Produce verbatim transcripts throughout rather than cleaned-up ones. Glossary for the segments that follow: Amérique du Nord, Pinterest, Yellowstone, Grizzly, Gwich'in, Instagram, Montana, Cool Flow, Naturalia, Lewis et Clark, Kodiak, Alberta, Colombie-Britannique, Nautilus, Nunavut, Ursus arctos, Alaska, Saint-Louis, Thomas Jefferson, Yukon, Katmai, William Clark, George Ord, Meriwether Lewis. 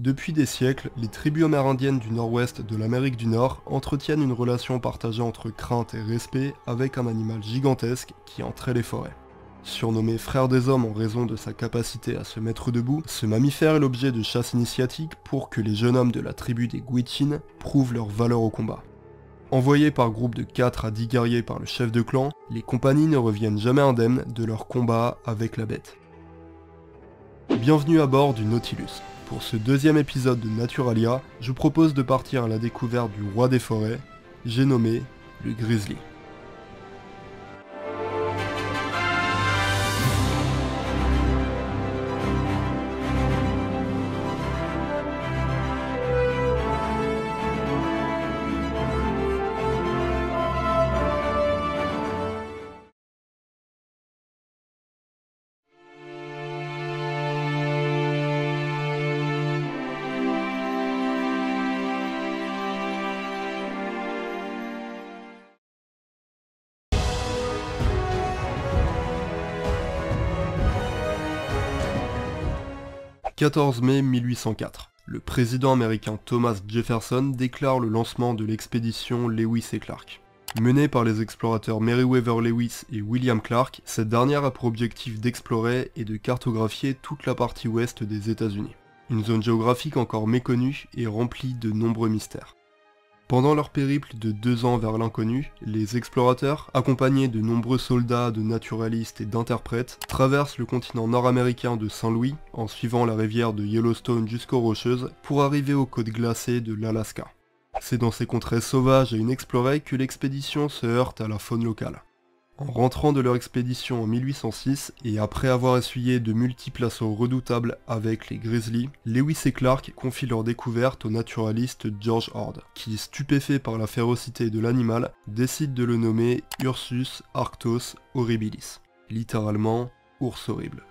Depuis des siècles, les tribus amérindiennes du nord-ouest de l'Amérique du Nord entretiennent une relation partagée entre crainte et respect avec un animal gigantesque qui entrait les forêts. Surnommé frère des hommes en raison de sa capacité à se mettre debout, ce mammifère est l'objet de chasses initiatiques pour que les jeunes hommes de la tribu des Gwich'in prouvent leur valeur au combat. Envoyés par groupe de quatre à dix guerriers par le chef de clan, les compagnies ne reviennent jamais indemnes de leur combat avec la bête. Bienvenue à bord du Nautilus. Pour ce deuxième épisode de Naturalia, je vous propose de partir à la découverte du roi des forêts, j'ai nommé le grizzly. quatorze mai mille huit cent quatre, le président américain Thomas Jefferson déclare le lancement de l'expédition Lewis et Clark. Menée par les explorateurs Meriwether Lewis et William Clark, cette dernière a pour objectif d'explorer et de cartographier toute la partie ouest des États-Unis. Une zone géographique encore méconnue et remplie de nombreux mystères. Pendant leur périple de deux ans vers l'inconnu, les explorateurs, accompagnés de nombreux soldats, de naturalistes et d'interprètes, traversent le continent nord-américain de Saint-Louis en suivant la rivière de Yellowstone jusqu'aux Rocheuses pour arriver aux côtes glacées de l'Alaska. C'est dans ces contrées sauvages et inexplorées que l'expédition se heurte à la faune locale. En rentrant de leur expédition en mille huit cent six et après avoir essuyé de multiples assauts redoutables avec les grizzlies, Lewis et Clark confient leur découverte au naturaliste George Ord, qui, stupéfait par la férocité de l'animal, décide de le nommer Ursus arctos horribilis, littéralement ours horrible.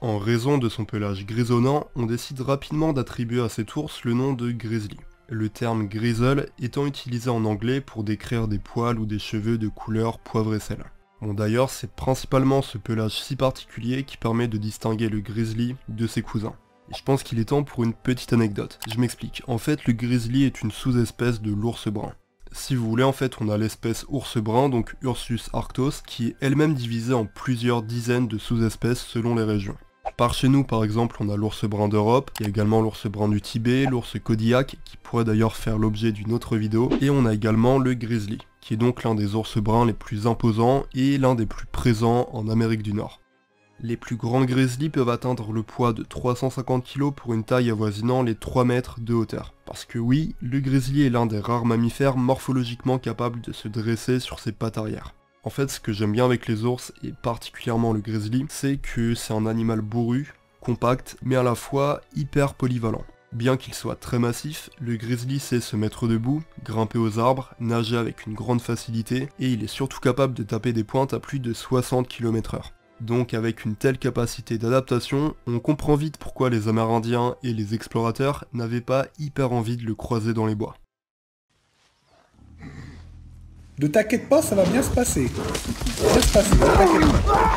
En raison de son pelage grisonnant, on décide rapidement d'attribuer à cet ours le nom de grizzly, le terme grizzle étant utilisé en anglais pour décrire des poils ou des cheveux de couleur poivre et sel. Bon, d'ailleurs, c'est principalement ce pelage si particulier qui permet de distinguer le grizzly de ses cousins. Et je pense qu'il est temps pour une petite anecdote. Je m'explique, en fait le grizzly est une sous-espèce de l'ours brun. Si vous voulez, en fait on a l'espèce ours brun, donc Ursus arctos, qui est elle-même divisée en plusieurs dizaines de sous-espèces selon les régions. Par chez nous, par exemple, on a l'ours brun d'Europe, il y a également l'ours brun du Tibet, l'ours Kodiak, qui pourrait d'ailleurs faire l'objet d'une autre vidéo, et on a également le grizzly, qui est donc l'un des ours bruns les plus imposants et l'un des plus présents en Amérique du Nord. Les plus grands grizzlies peuvent atteindre le poids de trois cent cinquante kilos pour une taille avoisinant les trois mètres de hauteur. Parce que oui, le grizzly est l'un des rares mammifères morphologiquement capables de se dresser sur ses pattes arrière. En fait, ce que j'aime bien avec les ours, et particulièrement le grizzly, c'est que c'est un animal bourru, compact, mais à la fois hyper polyvalent. Bien qu'il soit très massif, le grizzly sait se mettre debout, grimper aux arbres, nager avec une grande facilité, et il est surtout capable de taper des pointes à plus de soixante kilomètres heure. Donc avec une telle capacité d'adaptation, on comprend vite pourquoi les Amérindiens et les explorateurs n'avaient pas hyper envie de le croiser dans les bois. Ne t'inquiète pas, ça va bien se passer. Ça va bien se passer, ne t'inquiète pas.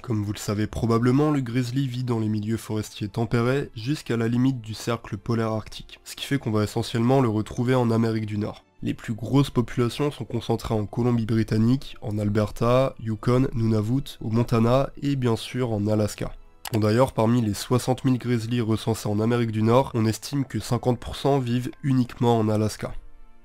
Comme vous le savez probablement, le grizzly vit dans les milieux forestiers tempérés jusqu'à la limite du cercle polaire arctique, ce qui fait qu'on va essentiellement le retrouver en Amérique du Nord. Les plus grosses populations sont concentrées en Colombie-Britannique, en Alberta, Yukon, Nunavut, au Montana et bien sûr en Alaska. Bon, d'ailleurs, parmi les soixante mille grizzlies recensés en Amérique du Nord, on estime que cinquante pour cent vivent uniquement en Alaska.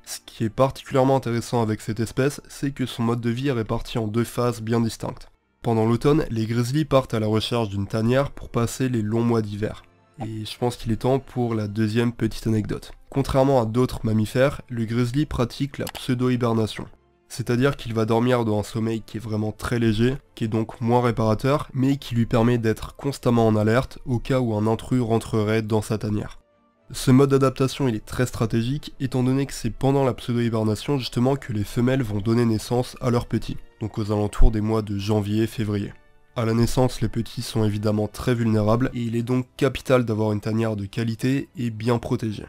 Ce qui est particulièrement intéressant avec cette espèce, c'est que son mode de vie est réparti en deux phases bien distinctes. Pendant l'automne, les grizzlies partent à la recherche d'une tanière pour passer les longs mois d'hiver. Et je pense qu'il est temps pour la deuxième petite anecdote. Contrairement à d'autres mammifères, le grizzly pratique la pseudo-hibernation. C'est-à-dire qu'il va dormir dans un sommeil qui est vraiment très léger, qui est donc moins réparateur, mais qui lui permet d'être constamment en alerte au cas où un intrus rentrerait dans sa tanière. Ce mode d'adaptation il est très stratégique, étant donné que c'est pendant la pseudo-hibernation justement que les femelles vont donner naissance à leurs petits, donc aux alentours des mois de janvier-février. À la naissance, les petits sont évidemment très vulnérables et il est donc capital d'avoir une tanière de qualité et bien protégée.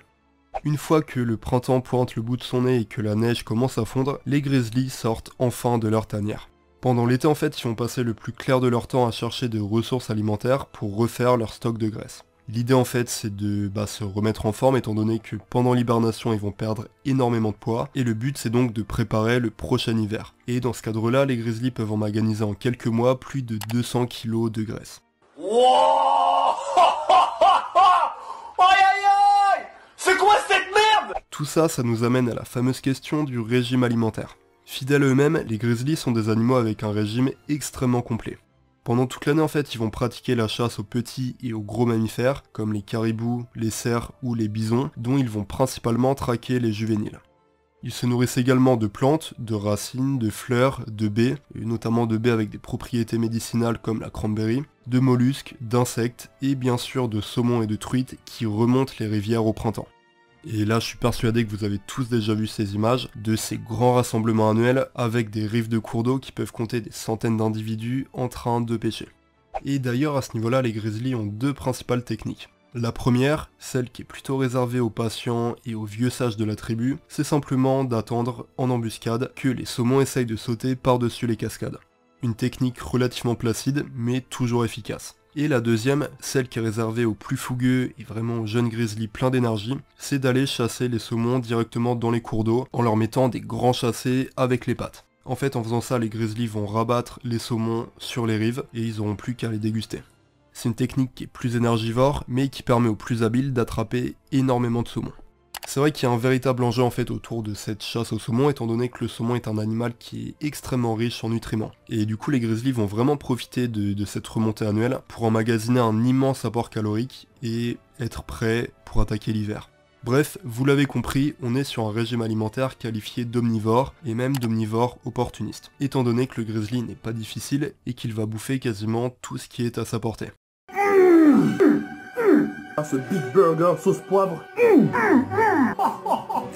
Une fois que le printemps pointe le bout de son nez et que la neige commence à fondre, les grizzlies sortent enfin de leur tanière. Pendant l'été en fait, ils ont passé le plus clair de leur temps à chercher des ressources alimentaires pour refaire leur stock de graisse. L'idée en fait c'est de bah, se remettre en forme étant donné que pendant l'hibernation ils vont perdre énormément de poids et le but c'est donc de préparer le prochain hiver. Et dans ce cadre là les grizzlies peuvent emmagasiner en quelques mois plus de deux cents kilos de graisse. C'est quoi cette merde? Tout ça, ça nous amène à la fameuse question du régime alimentaire. Fidèles à eux-mêmes, les grizzlies sont des animaux avec un régime extrêmement complet. Pendant toute l'année en fait, ils vont pratiquer la chasse aux petits et aux gros mammifères, comme les caribous, les cerfs ou les bisons, dont ils vont principalement traquer les juvéniles. Ils se nourrissent également de plantes, de racines, de fleurs, de baies, et notamment de baies avec des propriétés médicinales comme la cranberry, de mollusques, d'insectes, et bien sûr de saumons et de truites qui remontent les rivières au printemps. Et là je suis persuadé que vous avez tous déjà vu ces images de ces grands rassemblements annuels avec des rives de cours d'eau qui peuvent compter des centaines d'individus en train de pêcher. Et d'ailleurs à ce niveau là les grizzlies ont deux principales techniques. La première, celle qui est plutôt réservée aux patients et aux vieux sages de la tribu, c'est simplement d'attendre en embuscade que les saumons essayent de sauter par-dessus les cascades. Une technique relativement placide mais toujours efficace. Et la deuxième, celle qui est réservée aux plus fougueux et vraiment aux jeunes grizzlies pleins d'énergie, c'est d'aller chasser les saumons directement dans les cours d'eau en leur mettant des grands chassés avec les pattes. En fait, en faisant ça, les grizzlies vont rabattre les saumons sur les rives et ils n'auront plus qu'à les déguster. C'est une technique qui est plus énergivore, mais qui permet aux plus habiles d'attraper énormément de saumons. C'est vrai qu'il y a un véritable enjeu en fait autour de cette chasse au saumon étant donné que le saumon est un animal qui est extrêmement riche en nutriments. Et du coup les grizzlies vont vraiment profiter de, de cette remontée annuelle pour emmagasiner un immense apport calorique et être prêts pour attaquer l'hiver. Bref, vous l'avez compris, on est sur un régime alimentaire qualifié d'omnivore et même d'omnivore opportuniste, étant donné que le grizzly n'est pas difficile et qu'il va bouffer quasiment tout ce qui est à sa portée. Ah, ce big burger sauce poivre. Mmh, mmh, mmh. Oh, oh, oh.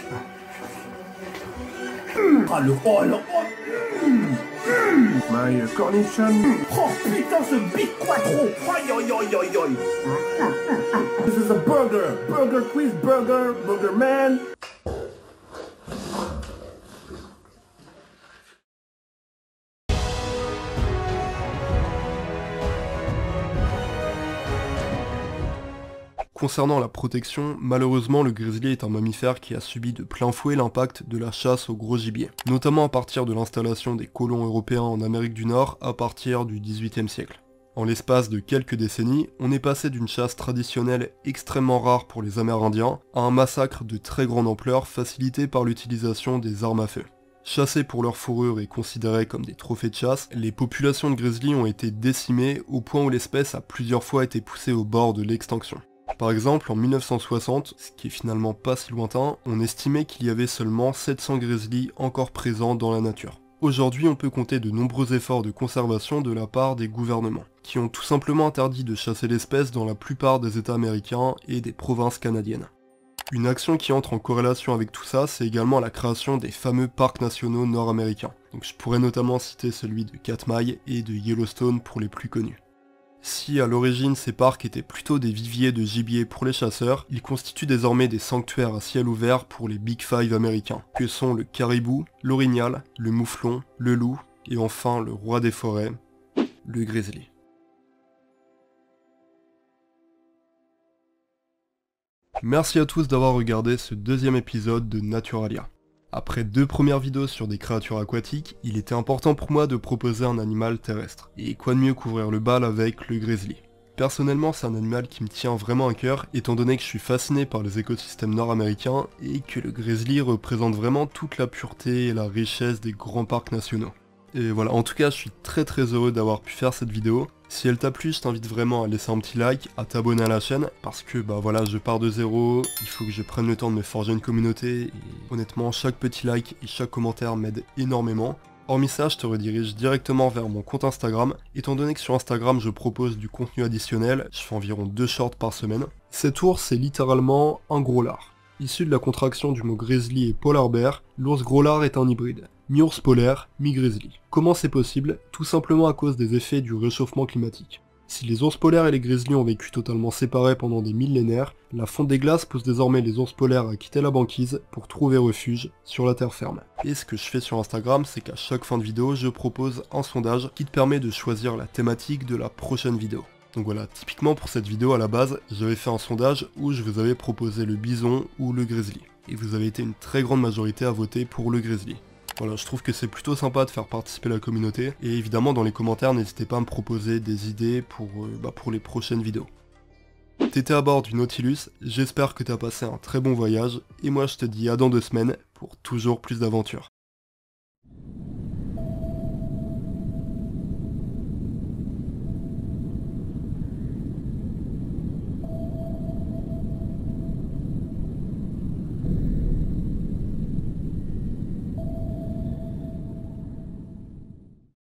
Mmh. Ah le oh le oh. Mmh, mmh. My uh, cornichon. Mmh. Oh putain ce big quattro. Aïe aïe aïe aïe aïe. Mmh. This is a burger. Burger quiz burger. Burger man. Concernant la protection, malheureusement le grizzly est un mammifère qui a subi de plein fouet l'impact de la chasse au gros gibier, notamment à partir de l'installation des colons européens en Amérique du Nord à partir du dix-huitième siècle. En l'espace de quelques décennies, on est passé d'une chasse traditionnelle extrêmement rare pour les Amérindiens à un massacre de très grande ampleur facilité par l'utilisation des armes à feu. Chassés pour leur fourrure et considérés comme des trophées de chasse, les populations de grizzly ont été décimées au point où l'espèce a plusieurs fois été poussée au bord de l'extinction. Par exemple, en mille neuf cent soixante, ce qui est finalement pas si lointain, on estimait qu'il y avait seulement sept cents grizzlies encore présents dans la nature. Aujourd'hui, on peut compter de nombreux efforts de conservation de la part des gouvernements, qui ont tout simplement interdit de chasser l'espèce dans la plupart des États américains et des provinces canadiennes. Une action qui entre en corrélation avec tout ça, c'est également la création des fameux parcs nationaux nord-américains. Donc je pourrais notamment citer celui de Katmai et de Yellowstone pour les plus connus. Si à l'origine ces parcs étaient plutôt des viviers de gibier pour les chasseurs, ils constituent désormais des sanctuaires à ciel ouvert pour les Big Five américains, que sont le caribou, l'orignal, le mouflon, le loup, et enfin le roi des forêts, le grizzly. Merci à tous d'avoir regardé ce deuxième épisode de Naturalia. Après deux premières vidéos sur des créatures aquatiques, il était important pour moi de proposer un animal terrestre. Et quoi de mieux qu'ouvrir le bal avec le grizzly. Personnellement, c'est un animal qui me tient vraiment à cœur, étant donné que je suis fasciné par les écosystèmes nord-américains et que le grizzly représente vraiment toute la pureté et la richesse des grands parcs nationaux. Et voilà, en tout cas, je suis très très heureux d'avoir pu faire cette vidéo. Si elle t'a plu, je t'invite vraiment à laisser un petit like, à t'abonner à la chaîne, parce que bah voilà, je pars de zéro, il faut que je prenne le temps de me forger une communauté, et honnêtement, chaque petit like et chaque commentaire m'aide énormément. Hormis ça, je te redirige directement vers mon compte Instagram, étant donné que sur Instagram, je propose du contenu additionnel, je fais environ deux shorts par semaine, Cet ours est littéralement un gros lard. Issu de la contraction du mot grizzly et polar bear, l'ours gros lard est un hybride, mi-ours polaire, mi-grizzly. Comment c'est possible? Tout simplement à cause des effets du réchauffement climatique. Si les ours polaires et les grizzlies ont vécu totalement séparés pendant des millénaires, la fonte des glaces pousse désormais les ours polaires à quitter la banquise pour trouver refuge sur la terre ferme. Et ce que je fais sur Instagram, c'est qu'à chaque fin de vidéo, je propose un sondage qui te permet de choisir la thématique de la prochaine vidéo. Donc voilà, typiquement pour cette vidéo à la base, j'avais fait un sondage où je vous avais proposé le bison ou le grizzly. Et vous avez été une très grande majorité à voter pour le grizzly. Voilà, je trouve que c'est plutôt sympa de faire participer la communauté, et évidemment dans les commentaires n'hésitez pas à me proposer des idées pour, euh, bah, pour les prochaines vidéos. T'étais à bord du Nautilus, j'espère que t'as passé un très bon voyage, et moi je te dis à dans deux semaines pour toujours plus d'aventures.